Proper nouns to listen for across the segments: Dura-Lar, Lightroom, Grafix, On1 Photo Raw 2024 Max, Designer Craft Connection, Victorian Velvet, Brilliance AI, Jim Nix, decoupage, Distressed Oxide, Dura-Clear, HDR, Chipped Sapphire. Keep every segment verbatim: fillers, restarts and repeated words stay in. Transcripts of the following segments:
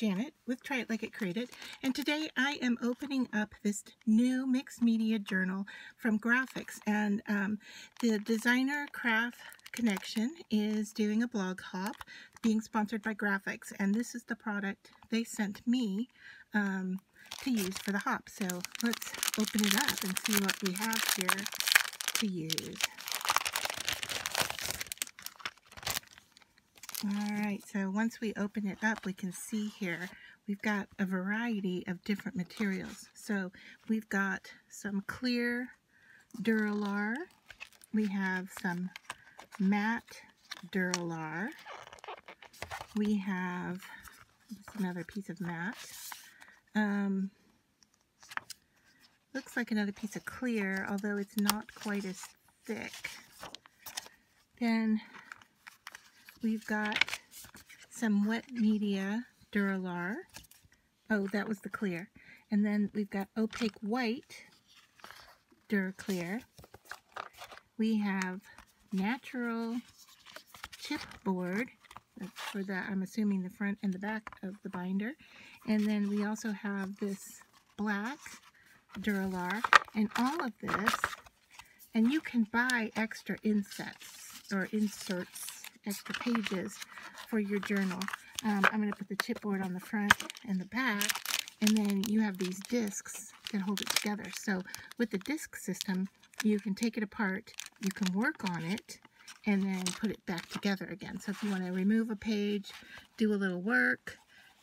Janet with Try It Like It Created, and today I am opening up this new mixed media journal from Grafix, and um, the Designer Craft Connection is doing a blog hop being sponsored by Grafix, and this is the product they sent me um, to use for the hop. So let's open it up and see what we have here to use. Alright, so once we open it up, we can see here we've got a variety of different materials. So we've got some clear Dura-Lar, we have some matte Dura-Lar, we have another piece of matte, um, looks like another piece of clear, although it's not quite as thick. Then we've got some wet media Dura-Lar. Oh, that was the clear. And then we've got opaque white Dura-Clear. We have natural chipboard. That's for the, I'm assuming, the front and the back of the binder. And then we also have this black Dura-Lar. And all of this, and you can buy extra insets or inserts, extra pages for your journal. Um, I'm going to put the chipboard on the front and the back, and then you have these discs that hold it together. So with the disc system, you can take it apart, you can work on it, and then put it back together again. So if you want to remove a page, do a little work,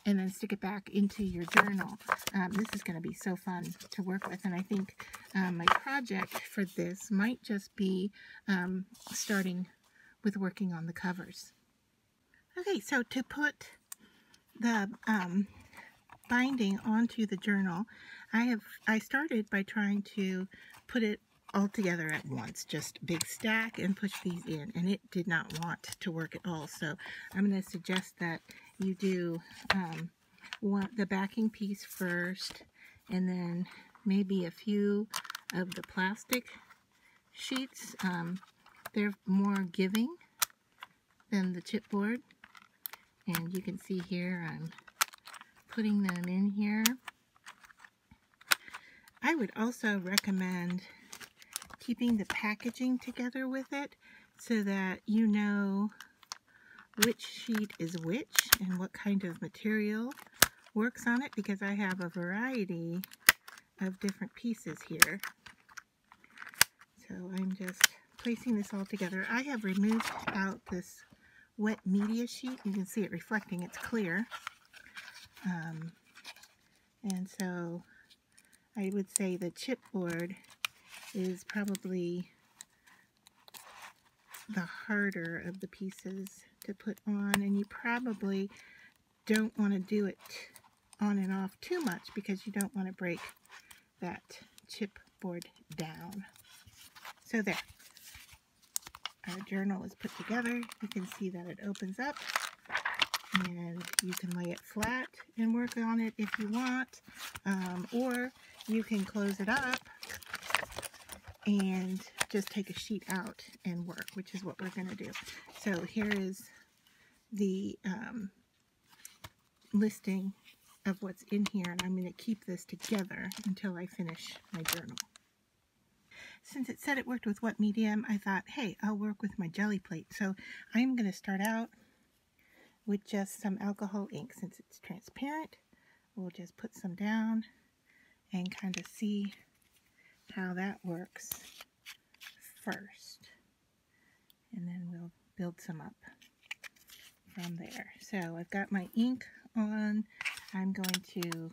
and then stick it back into your journal. Um, this is going to be so fun to work with, and I think um, my project for this might just be um, starting with working on the covers. Okay, so to put the um, binding onto the journal, I have I started by trying to put it all together at once, just big stack, and push these in, and it did not want to work at all. So I'm going to suggest that you do um, want the backing piece first, and then maybe a few of the plastic sheets. Um, They're more giving than the chipboard, and you can see here I'm putting them in here. I would also recommend keeping the packaging together with it so that you know which sheet is which and what kind of material works on it, because I have a variety of different pieces here. So I'm just placing this all together. I have removed out this wet media sheet. You can see it reflecting, it's clear. Um, and so I would say the chipboard is probably the harder of the pieces to put on, and you probably don't want to do it on and off too much because you don't want to break that chipboard down. So there. Our journal is put together. You can see that it opens up, and you can lay it flat and work on it if you want, um, or you can close it up and just take a sheet out and work, which is what we're going to do. So here is the um, listing of what's in here, and I'm going to keep this together until I finish my journal. Since it said it worked with wet medium, I thought, hey, I'll work with my jelly plate. So I'm going to start out with just some alcohol ink. Since it's transparent, we'll just put some down and kind of see how that works first. And then we'll build some up from there. So I've got my ink on. I'm going to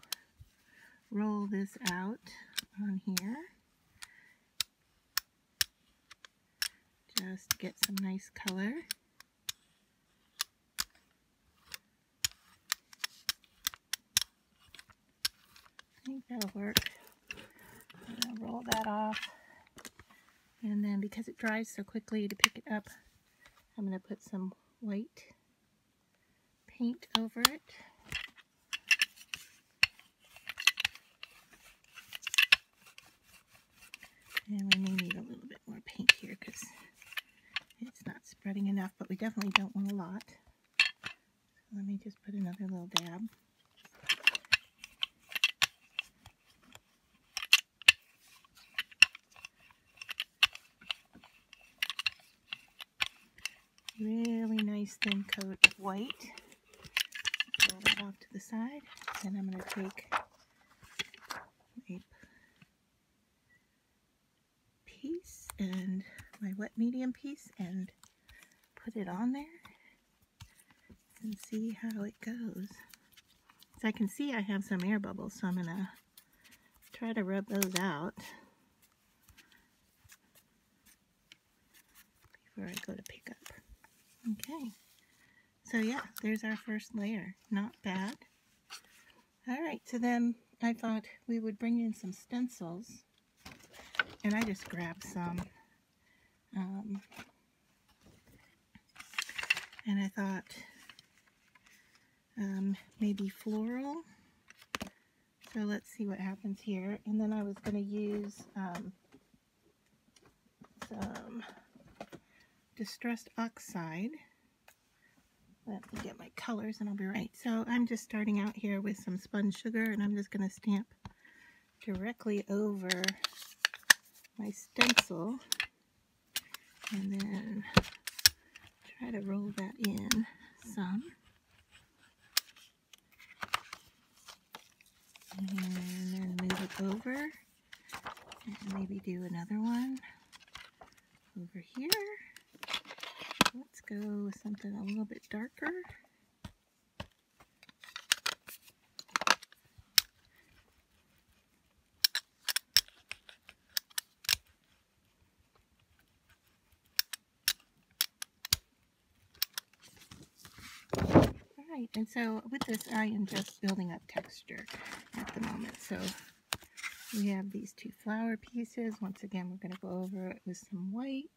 roll this out on here. Just get some nice color. I think that'll work. I'm gonna roll that off, and then because it dries so quickly to pick it up, I'm going to put some white paint over it. And we may need a little bit more paint here because it's not spreading enough, but we definitely don't want a lot. So let me just put another little dab. really nice thin coat of white. Pull that off to the side. Then I'm going to take a piece and my wet medium piece and put it on there and see how it goes. As I can see, I have some air bubbles, so I'm going to try to rub those out before I go to pick up. Okay, so yeah, there's our first layer. Not bad. Alright, so then I thought we would bring in some stencils, and I just grabbed some. Um, and I thought um, maybe floral. So let's see what happens here. And then I was going to use um, some Distressed Oxide. Let me get my colors and I'll be right. So I'm just starting out here with some sponge sugar, and I'm just going to stamp directly over my stencil and then try to roll that in some. And then move it over and maybe do another one over here. Let's go with something a little bit darker. And so with this, I am just building up texture at the moment. So we have these two flower pieces. Once again, we're going to go over it with some white.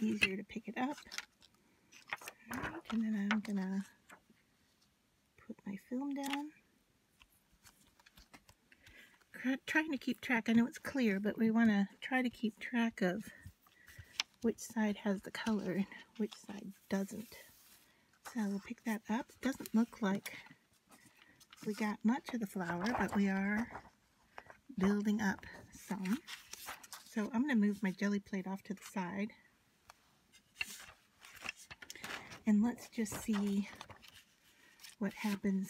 Easier to pick it up. All right, and then I'm gonna put my film down. Trying to keep track. I know it's clear, but we want to try to keep track of which side has the color and which side doesn't. So we'll pick that up. It doesn't look like we got much of the flower, but we are building up some. So I'm gonna move my jelly plate off to the side. And let's just see what happens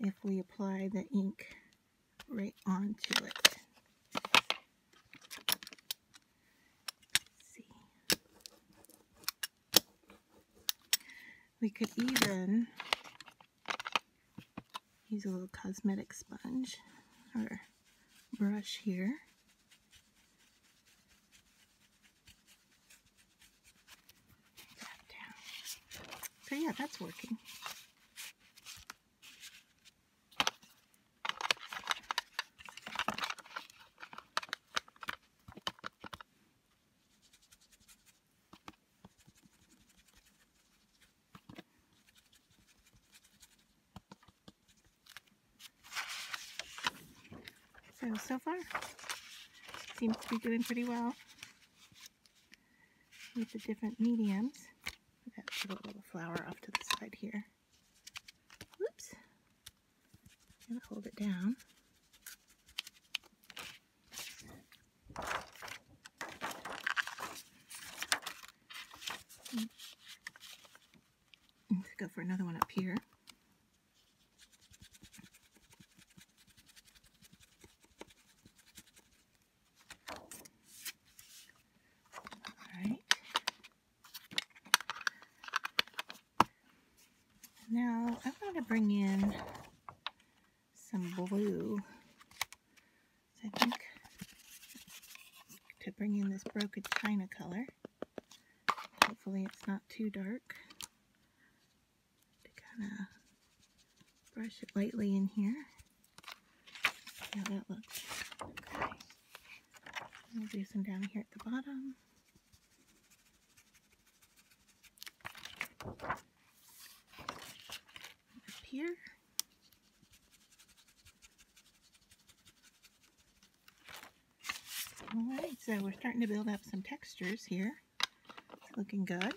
if we apply the ink right onto it. Let's see. We could even use a little cosmetic sponge or brush here. So yeah, that's working. So, so far, seems to be doing pretty well with the different mediums. Put a little flower off to the side here. Oops. I'm going to hold it down. Let's go for another one up here. Bring in some blue. So I think to bring in this broken china color. Hopefully it's not too dark. To kind of brush it lightly in here. See how that looks. Okay. We'll do some down here at the bottom. Here. So we're starting to build up some textures here. It's looking good.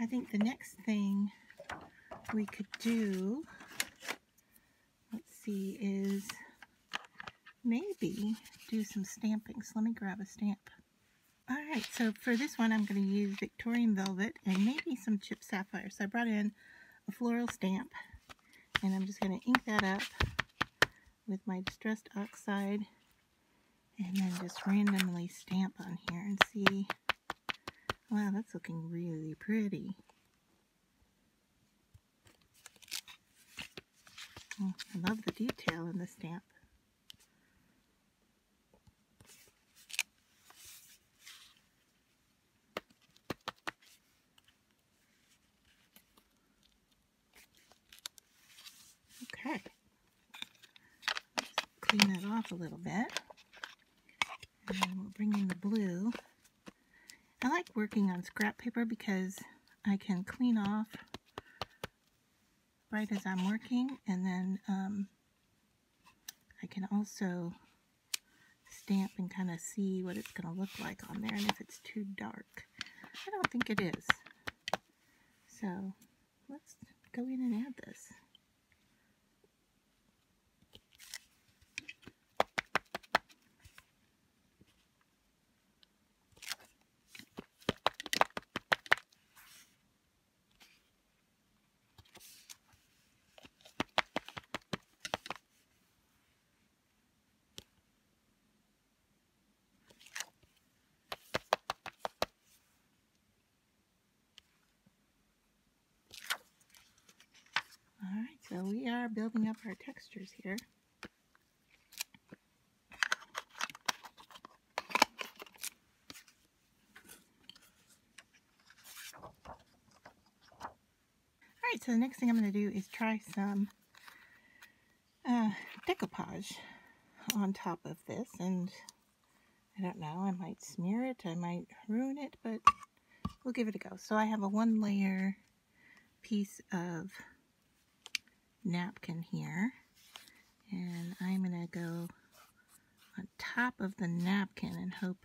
I think the next thing we could do, let's see, is maybe do some stamping. So let me grab a stamp. All right, so for this one, I'm going to use Victorian Velvet and maybe some Chipped Sapphire. So I brought in a floral stamp, and I'm just going to ink that up with my Distressed Oxide, and then just randomly stamp on here and see. Wow, that's looking really pretty. Oh, I love the detail in the stamp. Okay, let's clean that off a little bit, and then we'll bring in the blue. I like working on scrap paper because I can clean off right as I'm working, and then um, I can also stamp and kind of see what it's going to look like on there, and if it's too dark. I don't think it is. So let's go in and add this. So we are building up our textures here. Alright, so the next thing I'm going to do is try some uh, decoupage on top of this, and I don't know, I might smear it, I might ruin it, but we'll give it a go. So I have a one layer piece of napkin here, and I'm gonna go on top of the napkin and hope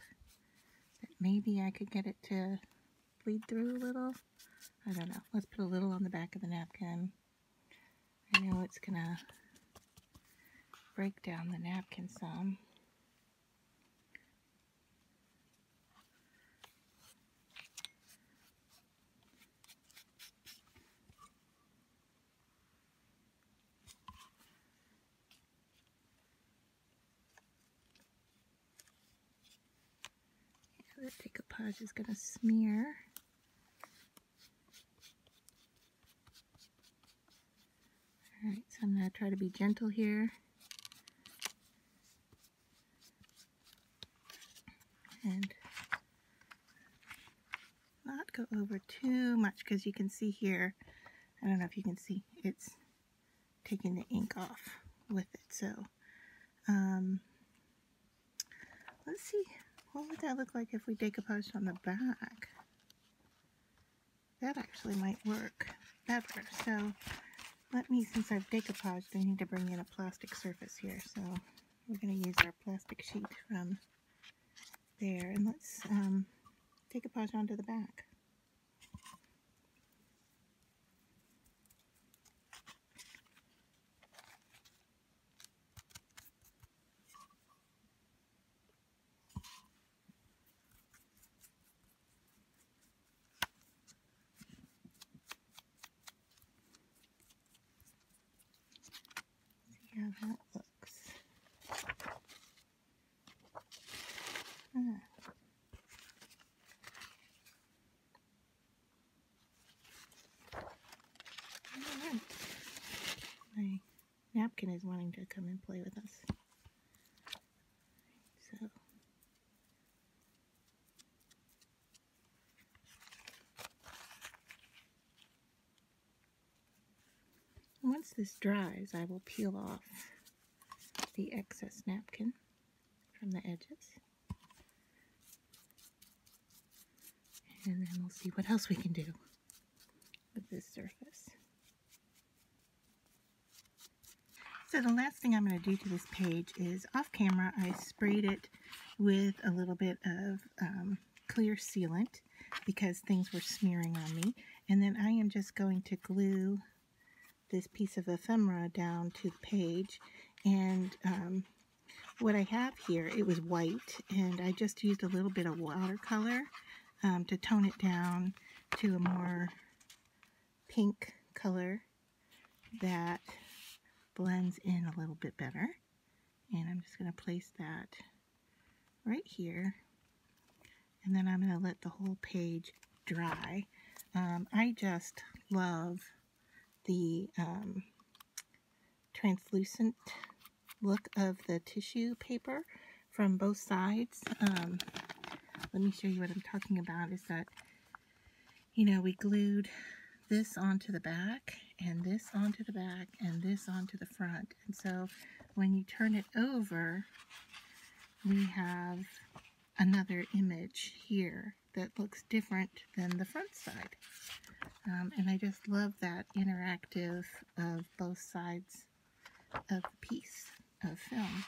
that maybe I could get it to bleed through a little. I don't know. Let's put a little on the back of the napkin. I know it's gonna break down the napkin some. Decoupage is going to smear . Alright, so I'm going to try to be gentle here and not go over too much, because you can see here, I don't know if you can see, it's taking the ink off with it. So um, let's see, what would that look like if we decoupaged on the back? That actually might work better. So let me, since I've decoupaged, I need to bring in a plastic surface here. So we're going to use our plastic sheet from there. And let's um, decoupage onto the back. How that looks. Ah. All right. My napkin is wanting to come and play with us. So once this dries, I will peel off the excess napkin from the edges, and then we'll see what else we can do with this surface. So the last thing I'm going to do to this page is, off camera, I sprayed it with a little bit of um, clear sealant because things were smearing on me. And then I am just going to glue this piece of ephemera down to the page. And um, what I have here, it was white, and I just used a little bit of watercolor um, to tone it down to a more pink color that blends in a little bit better. And I'm just going to place that right here, and then I'm going to let the whole page dry. Um, I just love the um, translucent look of the tissue paper from both sides. Um, let me show you what I'm talking about is that, you know, we glued this onto the back, and this onto the back, and this onto the front. And so when you turn it over, we have another image here that looks different than the front side. Um, and I just love that interactive of both sides of the piece of film.